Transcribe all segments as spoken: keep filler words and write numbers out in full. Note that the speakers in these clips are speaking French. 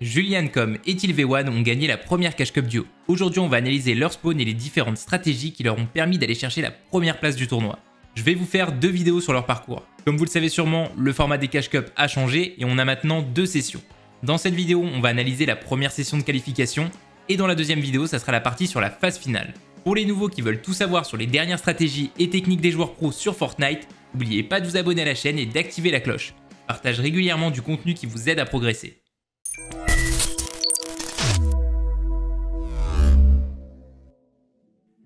Julian Com et Till V un ont gagné la première Cash Cup duo. Aujourd'hui, on va analyser leur spawn et les différentes stratégies qui leur ont permis d'aller chercher la première place du tournoi. Je vais vous faire deux vidéos sur leur parcours. Comme vous le savez sûrement, le format des Cash Cup a changé et on a maintenant deux sessions. Dans cette vidéo, on va analyser la première session de qualification et dans la deuxième vidéo, ça sera la partie sur la phase finale. Pour les nouveaux qui veulent tout savoir sur les dernières stratégies et techniques des joueurs pros sur Fortnite, n'oubliez pas de vous abonner à la chaîne et d'activer la cloche. Je partage régulièrement du contenu qui vous aide à progresser.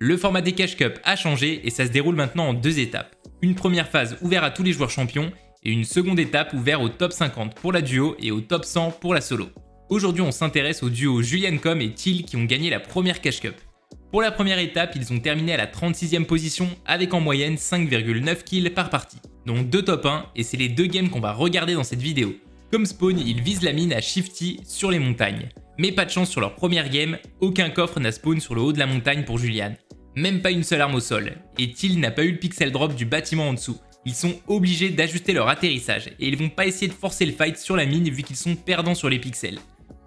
Le format des Cash Cup a changé et ça se déroule maintenant en deux étapes. Une première phase ouverte à tous les joueurs champions et une seconde étape ouverte au top cinquante pour la duo et au top cent pour la solo. Aujourd'hui, on s'intéresse au duo Julian Com et Till qui ont gagné la première Cash Cup. Pour la première étape, ils ont terminé à la trente-sixième position avec en moyenne cinq virgule neuf kills par partie, donc deux top un, et c'est les deux games qu'on va regarder dans cette vidéo. Comme spawn, ils visent la mine à Shifty sur les montagnes. Mais pas de chance sur leur première game, aucun coffre n'a spawn sur le haut de la montagne pour Julian. Même pas une seule arme au sol, et Till n'a pas eu le pixel drop du bâtiment en dessous. Ils sont obligés d'ajuster leur atterrissage, et ils vont pas essayer de forcer le fight sur la mine vu qu'ils sont perdants sur les pixels.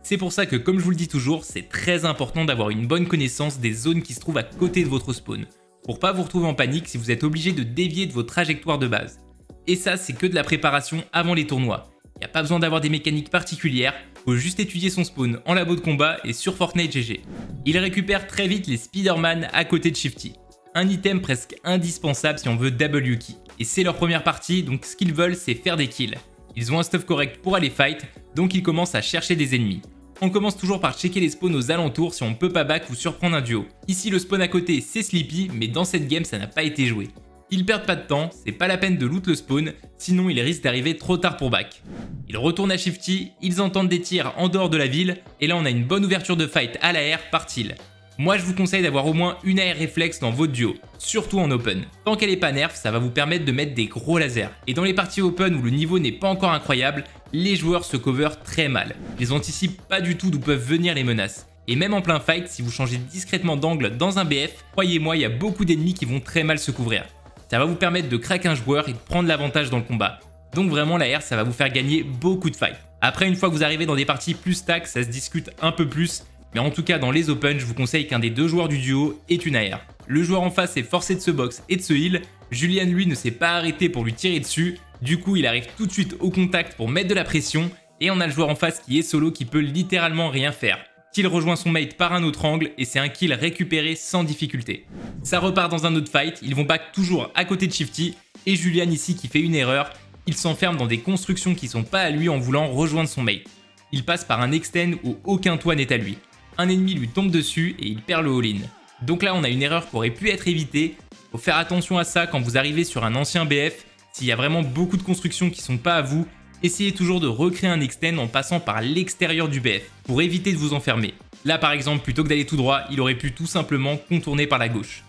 C'est pour ça que, comme je vous le dis toujours, c'est très important d'avoir une bonne connaissance des zones qui se trouvent à côté de votre spawn, pour pas vous retrouver en panique si vous êtes obligé de dévier de vos trajectoires de base. Et ça, c'est que de la préparation avant les tournois. Y a pas besoin d'avoir des mécaniques particulières, faut juste étudier son spawn en labo de combat et sur Fortnite G G. Il récupère très vite les Spider-Man à côté de Shifty, un item presque indispensable si on veut W key. Et c'est leur première partie, donc ce qu'ils veulent c'est faire des kills. Ils ont un stuff correct pour aller fight, donc ils commencent à chercher des ennemis. On commence toujours par checker les spawns aux alentours si on peut pas back ou surprendre un duo. Ici le spawn à côté c'est Sleepy, mais dans cette game ça n'a pas été joué. Ils perdent pas de temps, c'est pas la peine de loot le spawn, sinon ils risquent d'arriver trop tard pour back. Ils retournent à Shifty, ils entendent des tirs en dehors de la ville, et là on a une bonne ouverture de fight à l'A R par Till. Moi je vous conseille d'avoir au moins une A R réflexe dans votre duo, surtout en open. Tant qu'elle est pas nerf, ça va vous permettre de mettre des gros lasers. Et dans les parties open où le niveau n'est pas encore incroyable, les joueurs se cover très mal. Ils anticipent pas du tout d'où peuvent venir les menaces. Et même en plein fight, si vous changez discrètement d'angle dans un B F, croyez-moi, il y a beaucoup d'ennemis qui vont très mal se couvrir. Ça va vous permettre de craquer un joueur et de prendre l'avantage dans le combat. Donc vraiment la A R, ça va vous faire gagner beaucoup de fights. Après, une fois que vous arrivez dans des parties plus stack, ça se discute un peu plus. Mais en tout cas, dans les open, je vous conseille qu'un des deux joueurs du duo ait une A R. Le joueur en face est forcé de se box et de se heal. Julian, lui, ne s'est pas arrêté pour lui tirer dessus. Du coup, il arrive tout de suite au contact pour mettre de la pression. Et on a le joueur en face qui est solo, qui peut littéralement rien faire. Till rejoint son mate par un autre angle et c'est un kill récupéré sans difficulté. Ça repart dans un autre fight, ils vont back toujours à côté de Shifty. Et Julian ici qui fait une erreur, il s'enferme dans des constructions qui sont pas à lui en voulant rejoindre son mate. Il passe par un extend où aucun toit n'est à lui. Un ennemi lui tombe dessus et il perd le all-in. Donc là on a une erreur qui aurait pu être évitée. Faut faire attention à ça quand vous arrivez sur un ancien B F. S'il y a vraiment beaucoup de constructions qui sont pas à vous, essayez toujours de recréer un extend en passant par l'extérieur du B F pour éviter de vous enfermer. Là par exemple, plutôt que d'aller tout droit, il aurait pu tout simplement contourner par la gauche.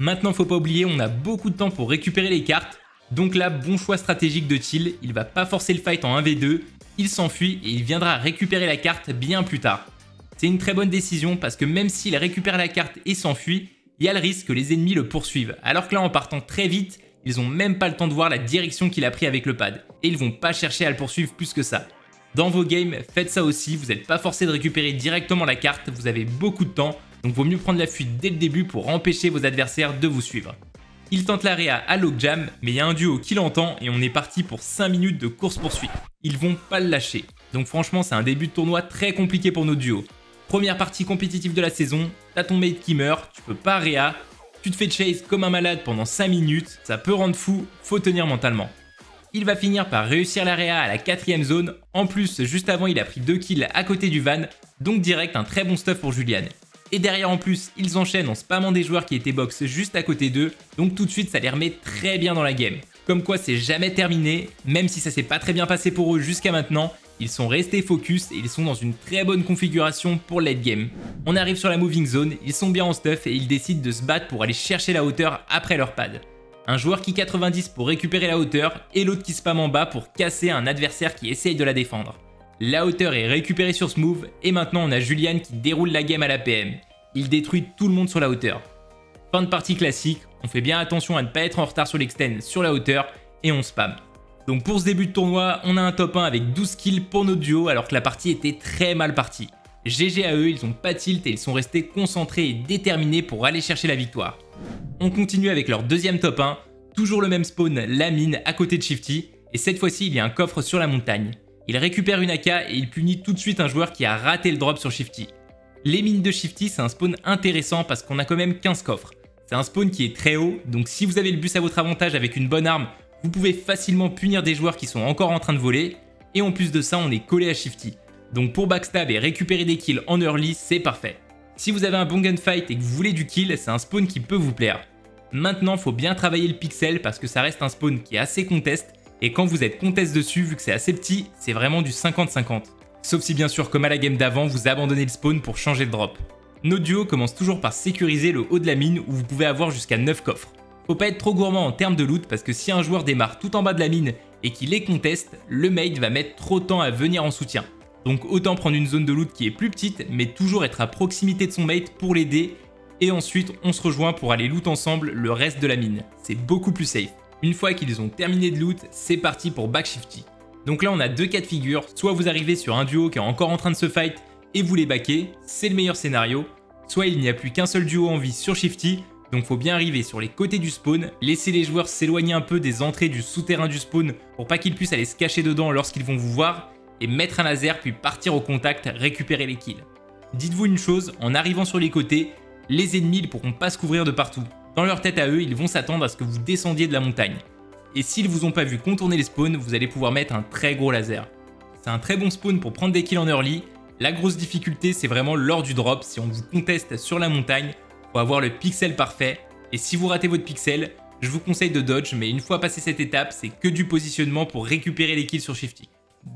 Maintenant faut pas oublier, on a beaucoup de temps pour récupérer les cartes. Donc là, bon choix stratégique de Till, il va pas forcer le fight en un v deux, il s'enfuit et il viendra récupérer la carte bien plus tard. C'est une très bonne décision parce que même s'il récupère la carte et s'enfuit, il y a le risque que les ennemis le poursuivent. Alors que là en partant très vite, ils ont même pas le temps de voir la direction qu'il a pris avec le pad. Et ils vont pas chercher à le poursuivre plus que ça. Dans vos games, faites ça aussi, vous n'êtes pas forcé de récupérer directement la carte, vous avez beaucoup de temps, donc vaut mieux prendre la fuite dès le début pour empêcher vos adversaires de vous suivre. Il tente la réa à Logjam, mais il y a un duo qui l'entend et on est parti pour cinq minutes de course-poursuite. Ils vont pas le lâcher, donc franchement c'est un début de tournoi très compliqué pour nos duos. Première partie compétitive de la saison, t'as ton mate qui meurt, tu peux pas réa, tu te fais chase comme un malade pendant cinq minutes, ça peut rendre fou, faut tenir mentalement. Il va finir par réussir la réa à la quatrième zone, en plus juste avant il a pris deux kills à côté du van, donc direct un très bon stuff pour Julian. Et derrière en plus, ils enchaînent en spammant des joueurs qui étaient box juste à côté d'eux, donc tout de suite ça les remet très bien dans la game. Comme quoi c'est jamais terminé, même si ça s'est pas très bien passé pour eux jusqu'à maintenant, ils sont restés focus et ils sont dans une très bonne configuration pour late game. On arrive sur la moving zone, ils sont bien en stuff et ils décident de se battre pour aller chercher la hauteur après leur pad. Un joueur qui quatre-vingt-dix pour récupérer la hauteur et l'autre qui spamme en bas pour casser un adversaire qui essaye de la défendre. La hauteur est récupérée sur ce move et maintenant on a Julian qui déroule la game à la P M. Il détruit tout le monde sur la hauteur. Fin de partie classique, on fait bien attention à ne pas être en retard sur l'extend sur la hauteur et on spamme. Donc pour ce début de tournoi, on a un top un avec douze kills pour nos duos alors que la partie était très mal partie. G G à eux, ils n'ont pas tilt et ils sont restés concentrés et déterminés pour aller chercher la victoire. On continue avec leur deuxième top un, toujours le même spawn, la mine à côté de Shifty, et cette fois-ci il y a un coffre sur la montagne. Il récupère une A K et il punit tout de suite un joueur qui a raté le drop sur Shifty. Les mines de Shifty, c'est un spawn intéressant parce qu'on a quand même quinze coffres. C'est un spawn qui est très haut, donc si vous avez le bus à votre avantage avec une bonne arme, vous pouvez facilement punir des joueurs qui sont encore en train de voler, et en plus de ça on est collé à Shifty. Donc pour backstab et récupérer des kills en early, c'est parfait. Si vous avez un bon gunfight et que vous voulez du kill, c'est un spawn qui peut vous plaire. Maintenant, faut bien travailler le pixel parce que ça reste un spawn qui est assez contest, et quand vous êtes contest dessus, vu que c'est assez petit, c'est vraiment du cinquante cinquante. Sauf si bien sûr, comme à la game d'avant, vous abandonnez le spawn pour changer de drop. Nos duos commencent toujours par sécuriser le haut de la mine où vous pouvez avoir jusqu'à neuf coffres. Faut pas être trop gourmand en termes de loot parce que si un joueur démarre tout en bas de la mine et qu'il les conteste, le mate va mettre trop de temps à venir en soutien. Donc autant prendre une zone de loot qui est plus petite, mais toujours être à proximité de son mate pour l'aider, et ensuite on se rejoint pour aller loot ensemble le reste de la mine. C'est beaucoup plus safe. Une fois qu'ils ont terminé de loot, c'est parti pour back Shifty. Donc là on a deux cas de figure, soit vous arrivez sur un duo qui est encore en train de se fight et vous les backez, c'est le meilleur scénario, soit il n'y a plus qu'un seul duo en vie sur Shifty, donc faut bien arriver sur les côtés du spawn, laisser les joueurs s'éloigner un peu des entrées du souterrain du spawn pour pas qu'ils puissent aller se cacher dedans lorsqu'ils vont vous voir, et mettre un laser puis partir au contact, récupérer les kills. Dites-vous une chose, en arrivant sur les côtés, les ennemis ne pourront pas se couvrir de partout. Dans leur tête à eux, ils vont s'attendre à ce que vous descendiez de la montagne. Et s'ils vous ont pas vu contourner les spawns, vous allez pouvoir mettre un très gros laser. C'est un très bon spawn pour prendre des kills en early. La grosse difficulté, c'est vraiment lors du drop, si on vous conteste sur la montagne, pour avoir le pixel parfait. Et si vous ratez votre pixel, je vous conseille de dodge, mais une fois passé cette étape, c'est que du positionnement pour récupérer les kills sur Shifty.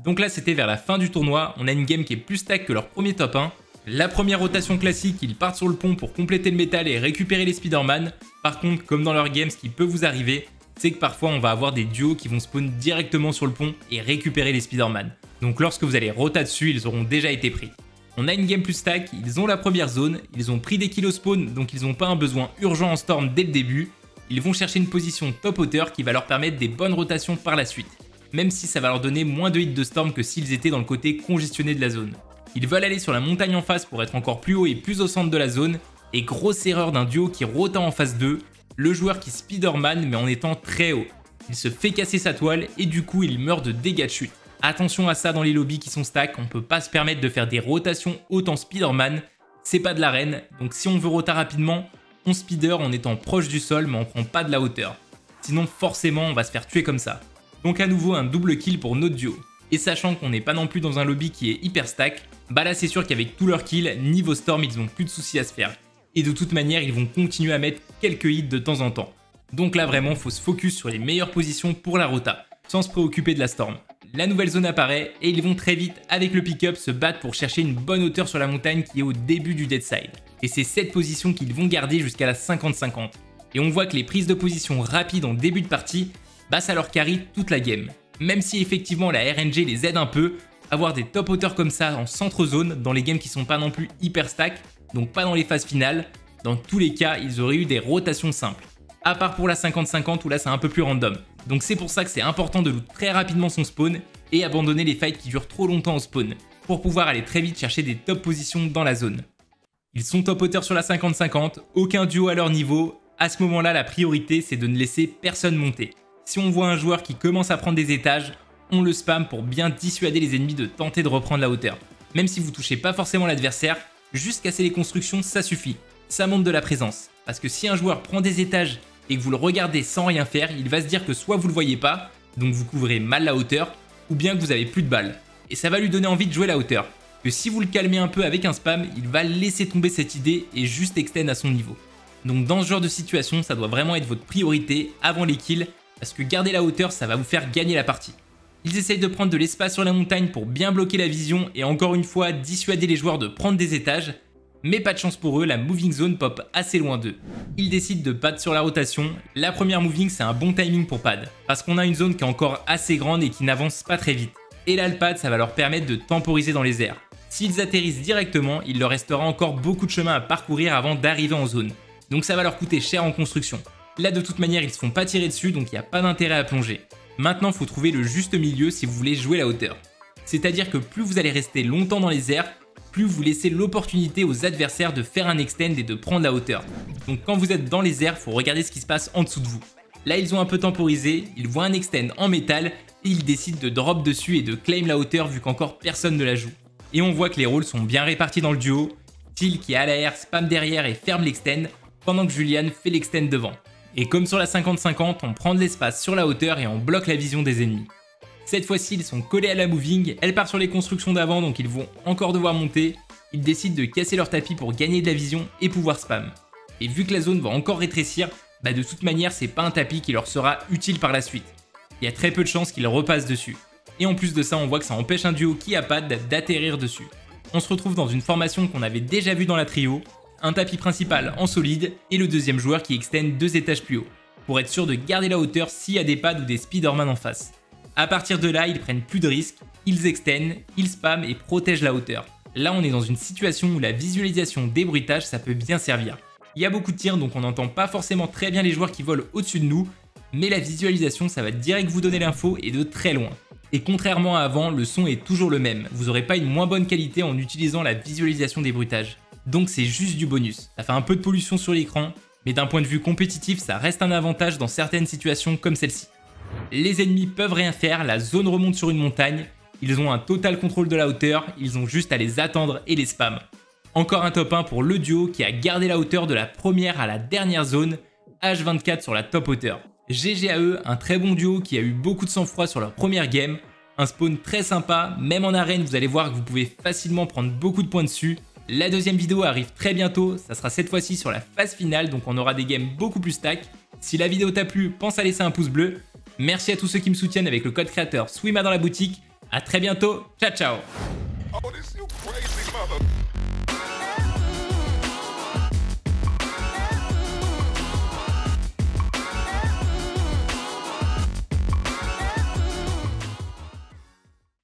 Donc là c'était vers la fin du tournoi, on a une game qui est plus stack que leur premier top un. La première rotation classique, ils partent sur le pont pour compléter le métal et récupérer les Spider-Man. Par contre, comme dans leur game, ce qui peut vous arriver, c'est que parfois on va avoir des duos qui vont spawn directement sur le pont et récupérer les Spider-Man. Donc lorsque vous allez rota dessus, ils auront déjà été pris. On a une game plus stack, ils ont la première zone, ils ont pris des kills au spawn, donc ils n'ont pas un besoin urgent en storm dès le début. Ils vont chercher une position top hauteur qui va leur permettre des bonnes rotations par la suite, même si ça va leur donner moins de hits de storm que s'ils étaient dans le côté congestionné de la zone. Ils veulent aller sur la montagne en face pour être encore plus haut et plus au centre de la zone, et grosse erreur d'un duo qui rota en phase deux, le joueur qui Spider-Man mais en étant très haut. Il se fait casser sa toile et du coup il meurt de dégâts de chute. Attention à ça dans les lobbies qui sont stack, on peut pas se permettre de faire des rotations hautes en Spider-Man, c'est pas de l'arène, donc si on veut rota rapidement, on speeder en étant proche du sol mais on prend pas de la hauteur. Sinon forcément on va se faire tuer comme ça. Donc à nouveau un double kill pour notre duo. Et sachant qu'on n'est pas non plus dans un lobby qui est hyper stack, bah là c'est sûr qu'avec tous leurs kills, niveau storm ils n'ont plus de soucis à se faire. Et de toute manière ils vont continuer à mettre quelques hits de temps en temps. Donc là vraiment faut se focus sur les meilleures positions pour la rota, sans se préoccuper de la storm. La nouvelle zone apparaît et ils vont très vite avec le pick-up se battre pour chercher une bonne hauteur sur la montagne qui est au début du Deadside. Et c'est cette position qu'ils vont garder jusqu'à la cinquante cinquante. Et on voit que les prises de position rapides en début de partie, bah ça leur carry toute la game. Même si effectivement la R N G les aide un peu, avoir des top hauteurs comme ça en centre zone, dans les games qui sont pas non plus hyper stack, donc pas dans les phases finales, dans tous les cas ils auraient eu des rotations simples. À part pour la cinquante cinquante où là c'est un peu plus random. Donc c'est pour ça que c'est important de loot très rapidement son spawn et abandonner les fights qui durent trop longtemps au spawn, pour pouvoir aller très vite chercher des top positions dans la zone. Ils sont top hauteurs sur la cinquante cinquante, aucun duo à leur niveau, à ce moment là la priorité c'est de ne laisser personne monter. Si on voit un joueur qui commence à prendre des étages, on le spam pour bien dissuader les ennemis de tenter de reprendre la hauteur. Même si vous touchez pas forcément l'adversaire, juste casser les constructions ça suffit, ça montre de la présence. Parce que si un joueur prend des étages et que vous le regardez sans rien faire, il va se dire que soit vous le voyez pas, donc vous couvrez mal la hauteur, ou bien que vous avez plus de balles. Et ça va lui donner envie de jouer la hauteur. Que si vous le calmez un peu avec un spam, il va laisser tomber cette idée et juste extend à son niveau. Donc dans ce genre de situation, ça doit vraiment être votre priorité avant les kills, parce que garder la hauteur ça va vous faire gagner la partie. Ils essayent de prendre de l'espace sur la montagne pour bien bloquer la vision et encore une fois dissuader les joueurs de prendre des étages, mais pas de chance pour eux, la moving zone pop assez loin d'eux. Ils décident de pad sur la rotation, la première moving c'est un bon timing pour pad, parce qu'on a une zone qui est encore assez grande et qui n'avance pas très vite. Et là le pad ça va leur permettre de temporiser dans les airs. S'ils atterrissent directement, il leur restera encore beaucoup de chemin à parcourir avant d'arriver en zone, donc ça va leur coûter cher en construction. Là de toute manière ils se font pas tirer dessus donc il n'y a pas d'intérêt à plonger. Maintenant, faut trouver le juste milieu si vous voulez jouer la hauteur. C'est-à-dire que plus vous allez rester longtemps dans les airs, plus vous laissez l'opportunité aux adversaires de faire un extend et de prendre la hauteur. Donc quand vous êtes dans les airs, faut regarder ce qui se passe en dessous de vous. Là, ils ont un peu temporisé, ils voient un extend en métal et ils décident de drop dessus et de claim la hauteur vu qu'encore personne ne la joue. Et on voit que les rôles sont bien répartis dans le duo. Till qui est à l'air, spam derrière et ferme l'extend, pendant que Julian fait l'extend devant. Et comme sur la cinquante cinquante, on prend de l'espace sur la hauteur et on bloque la vision des ennemis. Cette fois-ci, ils sont collés à la moving, elle part sur les constructions d'avant donc ils vont encore devoir monter. Ils décident de casser leur tapis pour gagner de la vision et pouvoir spam. Et vu que la zone va encore rétrécir, bah de toute manière c'est pas un tapis qui leur sera utile par la suite. Il y a très peu de chances qu'ils repassent dessus. Et en plus de ça, on voit que ça empêche un duo qui a pas d'atterrir dessus. On se retrouve dans une formation qu'on avait déjà vue dans la trio, un tapis principal en solide et le deuxième joueur qui extend deux étages plus haut, pour être sûr de garder la hauteur s'il y a des pads ou des Spider-Man en face. À partir de là, ils prennent plus de risques, ils extendent, ils spamment et protègent la hauteur. Là, on est dans une situation où la visualisation des bruitages, ça peut bien servir. Il y a beaucoup de tirs, donc on n'entend pas forcément très bien les joueurs qui volent au-dessus de nous, mais la visualisation, ça va direct vous donner l'info et de très loin. Et contrairement à avant, le son est toujours le même, vous n'aurez pas une moins bonne qualité en utilisant la visualisation des bruitages. Donc c'est juste du bonus, ça fait un peu de pollution sur l'écran, mais d'un point de vue compétitif, ça reste un avantage dans certaines situations comme celle-ci. Les ennemis peuvent rien faire, la zone remonte sur une montagne, ils ont un total contrôle de la hauteur, ils ont juste à les attendre et les spam. Encore un top un pour le duo qui a gardé la hauteur de la première à la dernière zone, H vingt-quatre sur la top hauteur. G G à eux, un très bon duo qui a eu beaucoup de sang-froid sur leur première game, un spawn très sympa, même en arène vous allez voir que vous pouvez facilement prendre beaucoup de points dessus. La deuxième vidéo arrive très bientôt, ça sera cette fois-ci sur la phase finale donc on aura des games beaucoup plus stack. Si la vidéo t'a plu, pense à laisser un pouce bleu. Merci à tous ceux qui me soutiennent avec le code créateur SWIMA dans la boutique. À très bientôt, ciao ciao.